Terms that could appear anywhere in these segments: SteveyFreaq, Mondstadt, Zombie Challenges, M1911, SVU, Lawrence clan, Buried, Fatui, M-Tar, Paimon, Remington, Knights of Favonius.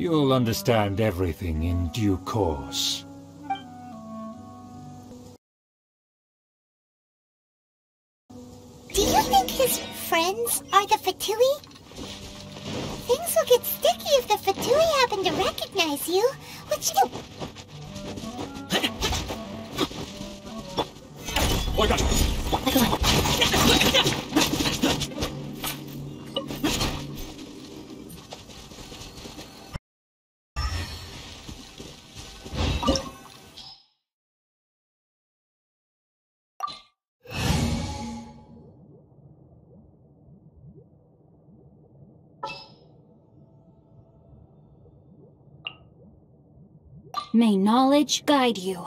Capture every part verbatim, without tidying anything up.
You'll understand everything in due course. Do you think his friends are the Fatui? Things will get sticky if the Fatui happen to recognize you. What you do? Oh, I got you. May knowledge guide you.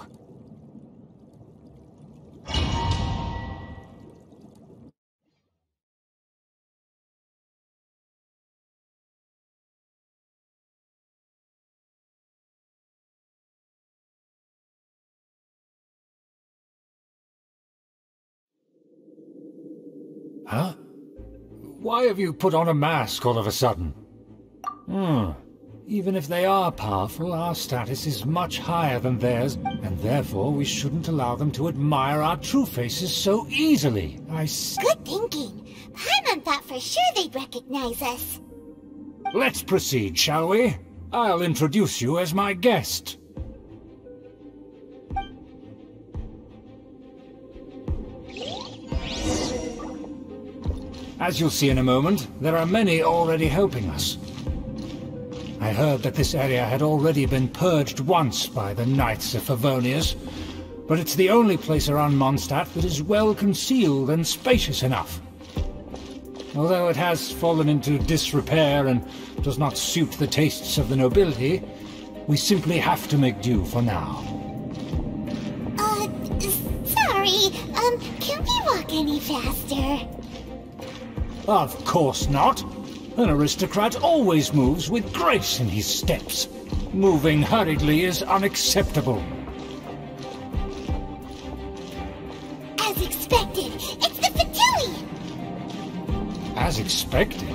Huh? Why have you put on a mask all of a sudden? Hmm. Even if they are powerful, our status is much higher than theirs, and therefore we shouldn't allow them to admire our true faces so easily. I s- Good thinking! Paimon thought for sure they'd recognize us. Let's proceed, shall we? I'll introduce you as my guest. As you'll see in a moment, there are many already helping us. I heard that this area had already been purged once by the Knights of Favonius, but it's the only place around Mondstadt that is well concealed and spacious enough. Although it has fallen into disrepair and does not suit the tastes of the nobility, we simply have to make do for now. Uh, sorry, um, can we walk any faster? Of course not. An aristocrat always moves with grace in his steps. Moving hurriedly is unacceptable. As expected, it's the Fatui! As expected?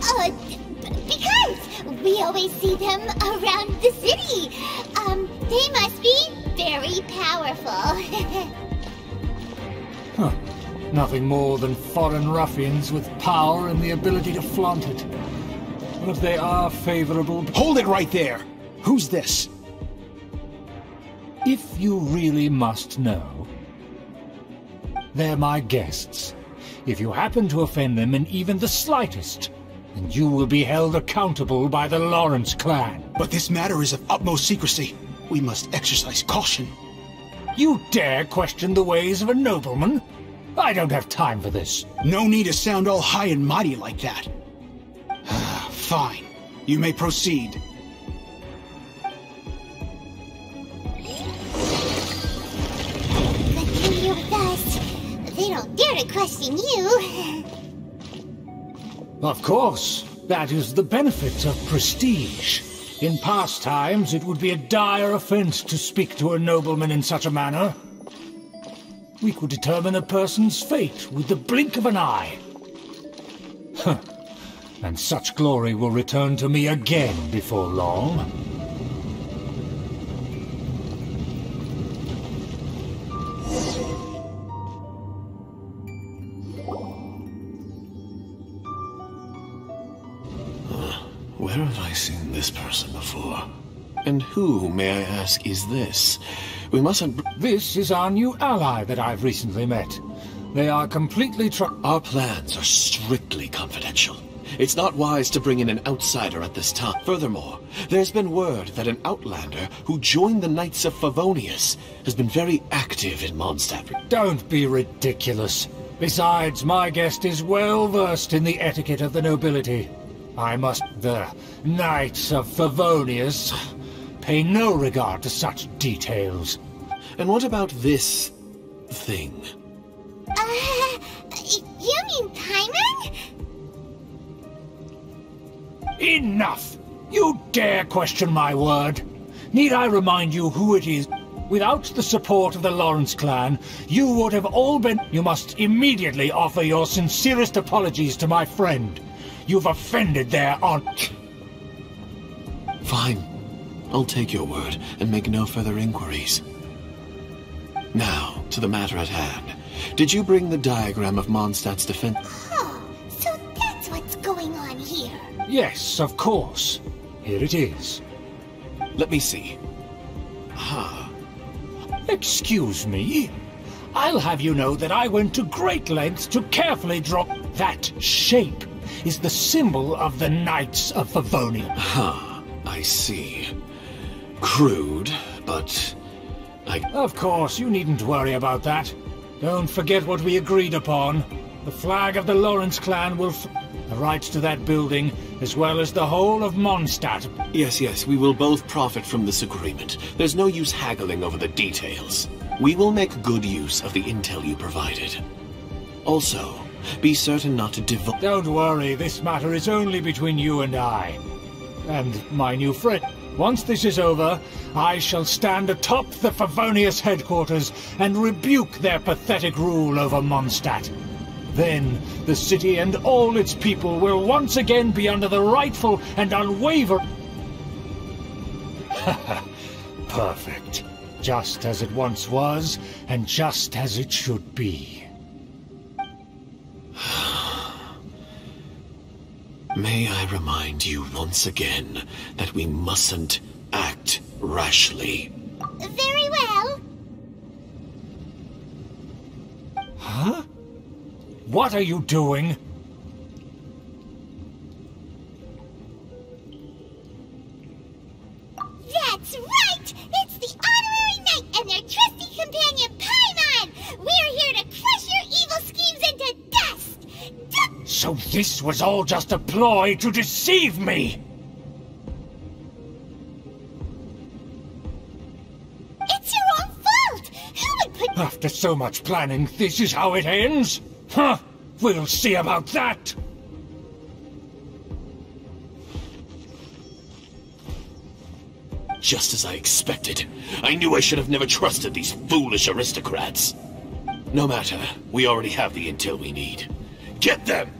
Uh, because we always see them around the city. Um, they must be very powerful. Huh. Nothing more than foreign ruffians with power and the ability to flaunt it. But if they are favorable... Hold it right there! Who's this? If you really must know, they're my guests. If you happen to offend them in even the slightest, then you will be held accountable by the Lawrence clan. But this matter is of utmost secrecy. We must exercise caution. You dare question the ways of a nobleman? I don't have time for this. No need to sound all high and mighty like that. Fine. You may proceed. But when you're with us, they don't dare to question you. Of course. That is the benefit of prestige. In past times, it would be a dire offense to speak to a nobleman in such a manner. We could determine a person's fate with the blink of an eye. Huh. And such glory will return to me again before long. Where have I seen this person before? And who, may I ask, is this? We mustn't... This is our new ally that I've recently met. They are completely tr... Our plans are strictly confidential. It's not wise to bring in an outsider at this time. Furthermore, there's been word that an outlander who joined the Knights of Favonius has been very active in Mondstadt. Don't be ridiculous. Besides, my guest is well versed in the etiquette of the nobility. I must... The Knights of Favonius... Pay no regard to such details. And what about this... thing? Uh... You mean Paimon? Enough! You dare question my word! Need I remind you who it is? Without the support of the Lawrence clan, you would have all been... You must immediately offer your sincerest apologies to my friend. You've offended their aunt. Fine. I'll take your word and make no further inquiries. Now, to the matter at hand. Did you bring the diagram of Mondstadt's defense? Oh, so that's what's going on here. Yes, of course. Here it is. Let me see. Ah. Excuse me? I'll have you know that I went to great lengths to carefully draw... That shape is the symbol of the Knights of Favonius. Ah, I see. Crude, but... I... Of course, you needn't worry about that. Don't forget what we agreed upon. The flag of the Lawrence clan will... F the rights to that building, as well as the whole of Mondstadt. Yes, yes, we will both profit from this agreement. There's no use haggling over the details. We will make good use of the intel you provided. Also, be certain not to divulge... Don't worry, this matter is only between you and I. And my new friend. Once this is over, I shall stand atop the Favonius headquarters and rebuke their pathetic rule over Mondstadt. Then, the city and all its people will once again be under the rightful and unwavering... Perfect. Just as it once was, and just as it should be. May I remind you once again that we mustn't act rashly. Very well. Huh? What are you doing? That's right! It's the honorary knight and their trusty companion Paimon! We're here to crush your evil schemes into dust! D so this was all just a ploy to deceive me! It's your own fault! Who would put- After so much planning, this is how it ends? Huh! We'll see about that! Just as I expected. I knew I should have never trusted these foolish aristocrats. No matter, we already have the intel we need. Get them!